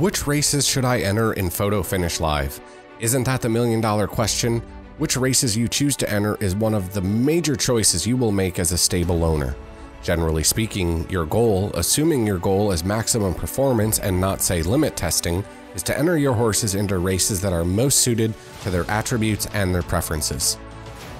Which races should I enter in Photo Finish Live? Isn't that the million-dollar question? Which races you choose to enter is one of the major choices you will make as a stable owner. Generally speaking, your goal, assuming your goal is maximum performance and not, say, limit testing, is to enter your horses into races that are most suited to their attributes and their preferences.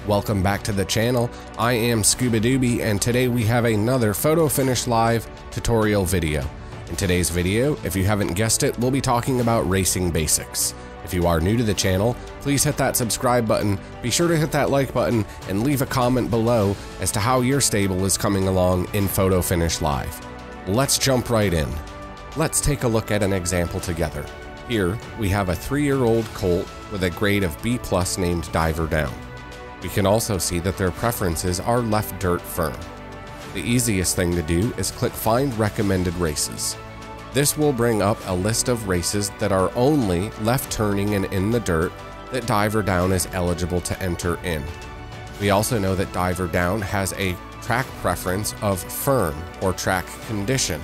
Welcome back to the channel. I am Scuba Doobie, and today we have another Photo Finish Live tutorial video. In today's video, if you haven't guessed it, we'll be talking about racing basics. If you are new to the channel, please hit that subscribe button, be sure to hit that like button, and leave a comment below as to how your stable is coming along in Photo Finish Live. Let's jump right in. Let's take a look at an example together. Here, we have a 3-year-old colt with a grade of B+ named Diver Down. We can also see that their preferences are left dirt firm. The easiest thing to do is click Find Recommended Races. This will bring up a list of races that are only left turning and in the dirt that Diver Down is eligible to enter in. We also know that Diver Down has a track preference of firm or track condition.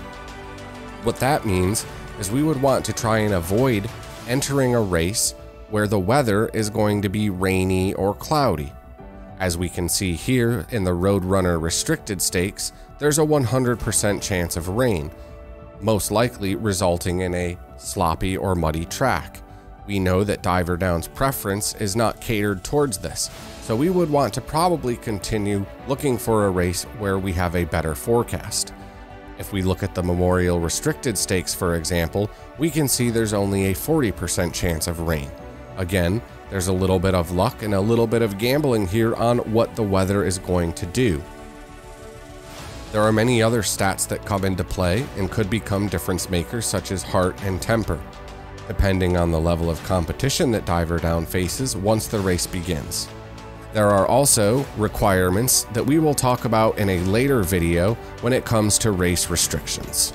What that means is we would want to try and avoid entering a race where the weather is going to be rainy or cloudy. As we can see here in the Roadrunner Restricted Stakes, there's a 100% chance of rain, most likely resulting in a sloppy or muddy track. We know that Diver Down's preference is not catered towards this, so we would want to probably continue looking for a race where we have a better forecast. If we look at the Memorial Restricted Stakes, for example, we can see there's only a 40% chance of rain. Again, there's a little bit of luck and a little bit of gambling here on what the weather is going to do. There are many other stats that come into play and could become difference makers, such as heart and temper, depending on the level of competition that Diver Down faces once the race begins. There are also requirements that we will talk about in a later video when it comes to race restrictions.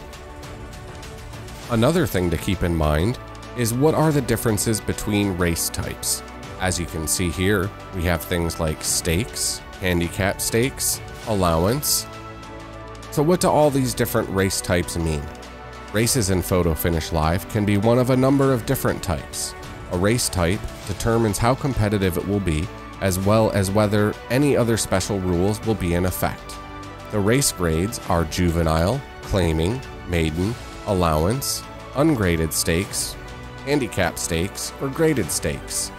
Another thing to keep in mind is what are the differences between race types. As you can see here, we have things like stakes, handicap stakes, allowance. So what do all these different race types mean? Races in Photo Finish Live can be one of a number of different types. A race type determines how competitive it will be, as well as whether any other special rules will be in effect. The race grades are juvenile, claiming, maiden, allowance, ungraded stakes, handicap stakes, or graded stakes.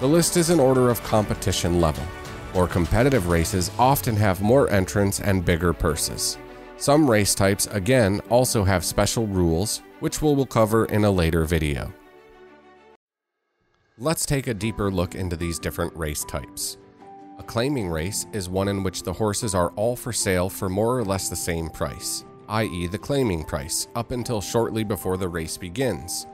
The list is in order of competition level. More competitive races often have more entrants and bigger purses. Some race types, again, also have special rules, which we will cover in a later video. Let's take a deeper look into these different race types. A claiming race is one in which the horses are all for sale for more or less the same price, i.e. the claiming price, up until shortly before the race begins.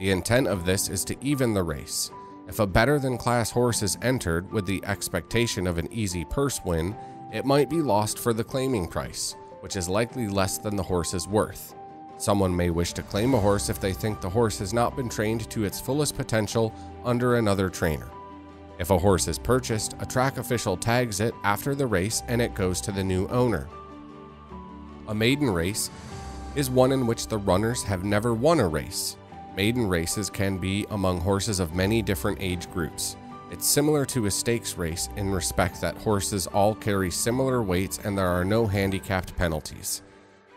The intent of this is to even the race. If a better-than-class horse is entered with the expectation of an easy purse win, it might be lost for the claiming price, which is likely less than the horse is worth. Someone may wish to claim a horse if they think the horse has not been trained to its fullest potential under another trainer. If a horse is purchased, a track official tags it after the race and it goes to the new owner. A maiden race is one in which the runners have never won a race. Maiden races can be among horses of many different age groups. It's similar to a stakes race in respect that horses all carry similar weights and there are no handicapped penalties.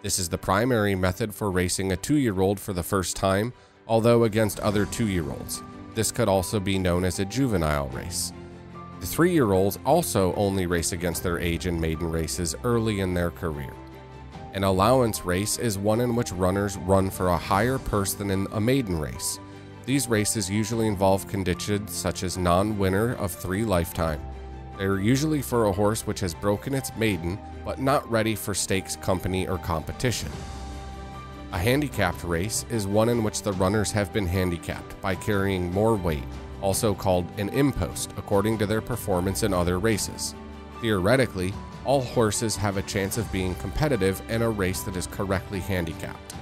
This is the primary method for racing a 2-year-old for the first time, although against other 2-year-olds. This could also be known as a juvenile race. The 3-year-olds also only race against their age in maiden races early in their career. An allowance race is one in which runners run for a higher purse than in a maiden race. These races usually involve conditions such as non-winner of 3 lifetime. They are usually for a horse which has broken its maiden but not ready for stakes, company, or competition. A handicapped race is one in which the runners have been handicapped by carrying more weight, also called an impost, according to their performance in other races. Theoretically, all horses have a chance of being competitive in a race that is correctly handicapped.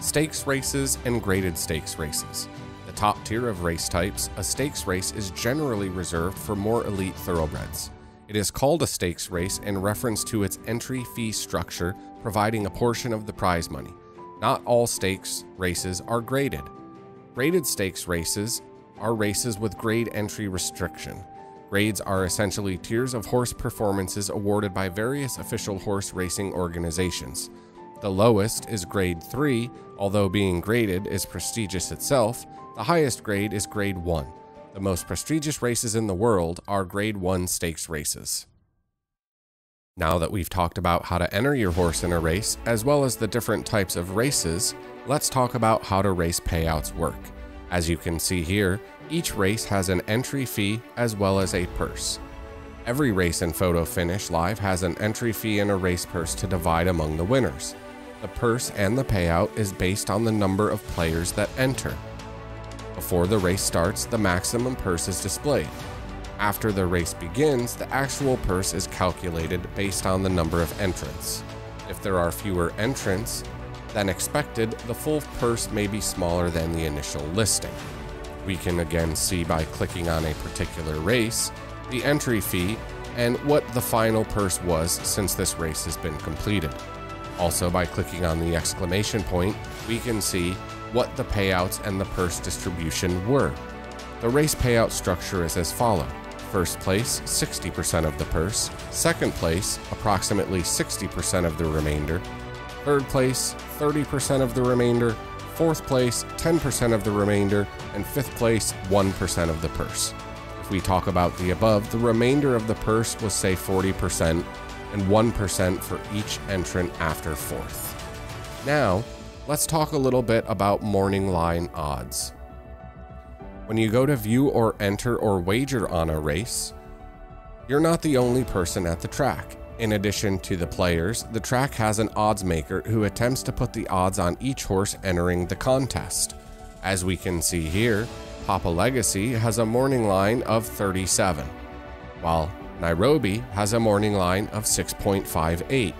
Stakes races and graded stakes races. The top tier of race types, a stakes race is generally reserved for more elite thoroughbreds. It is called a stakes race in reference to its entry fee structure, providing a portion of the prize money. Not all stakes races are graded. Graded stakes races are races with grade entry restriction. Grades are essentially tiers of horse performances awarded by various official horse racing organizations. The lowest is grade 3, although being graded is prestigious itself. The highest grade is grade 1. The most prestigious races in the world are grade 1 stakes races. Now that we've talked about how to enter your horse in a race, as well as the different types of races, let's talk about how to race payouts work. As you can see here, each race has an entry fee as well as a purse. Every race in Photo Finish Live has an entry fee and a race purse to divide among the winners. The purse and the payout is based on the number of players that enter. Before the race starts, the maximum purse is displayed. After the race begins, the actual purse is calculated based on the number of entrants. If there are fewer entrants than expected, the full purse may be smaller than the initial listing. We can again see by clicking on a particular race, the entry fee, and what the final purse was since this race has been completed. Also, by clicking on the exclamation point, we can see what the payouts and the purse distribution were. The race payout structure is as follows. First place, 60% of the purse. Second place, approximately 60% of the remainder. Third place, 30% of the remainder. Fourth place, 10% of the remainder. And fifth place, 1% of the purse. If we talk about the above, the remainder of the purse was say 40% and 1% for each entrant after fourth. Now, let's talk a little bit about morning line odds. When you go to view or enter or wager on a race, you're not the only person at the track. In addition to the players, the track has an odds maker who attempts to put the odds on each horse entering the contest. As we can see here, Papa Legacy has a morning line of 37, while Nairobi has a morning line of 6.58.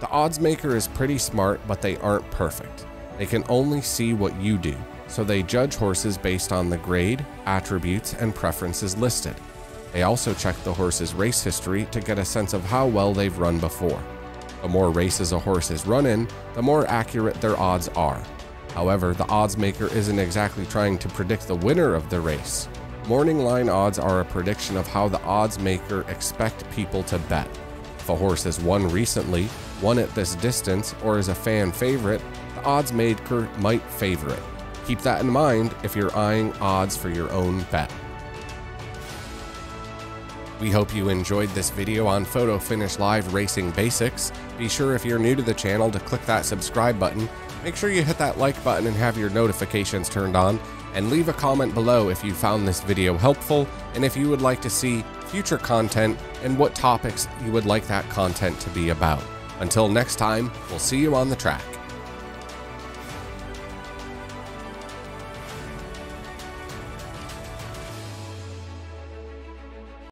The odds maker is pretty smart, but they aren't perfect. They can only see what you do. So they judge horses based on the grade, attributes, and preferences listed. They also check the horse's race history to get a sense of how well they've run before. The more races a horse has run in, the more accurate their odds are. However, the odds maker isn't exactly trying to predict the winner of the race. Morning line odds are a prediction of how the odds maker expects people to bet. If a horse has won recently, won at this distance, or is a fan favorite, the odds maker might favor it. Keep that in mind if you're eyeing odds for your own bet. We hope you enjoyed this video on Photo Finish Live Racing Basics. Be sure if you're new to the channel to click that subscribe button. Make sure you hit that like button and have your notifications turned on. And leave a comment below if you found this video helpful and if you would like to see future content and what topics you would like that content to be about. Until next time, we'll see you on the track.